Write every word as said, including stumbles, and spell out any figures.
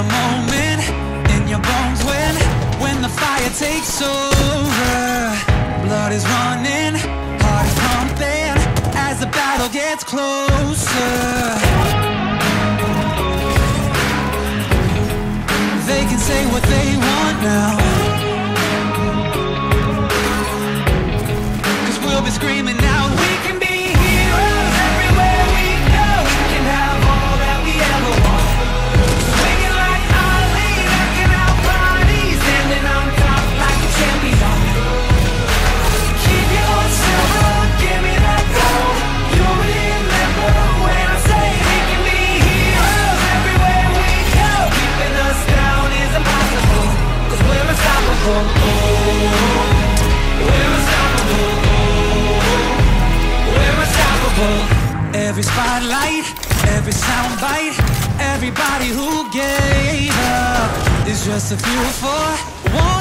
a moment in your bones when, when the fire takes over. Blood is running, heart is pumping as the battle gets closer. They can say what they want now, 'cause we'll be screaming out, we can be heroes everywhere we go. We can have all that we ever want, swinging like Ali, knocking out bodies, standing on top like a champion. Keep your silver, give me that gold. You'll remember when I say we can be heroes everywhere we go. Keeping us down is impossible, 'cause we're unstoppable. We're unstoppable. Every spotlight, every soundbite, everybody who gave up is just a fuel for one.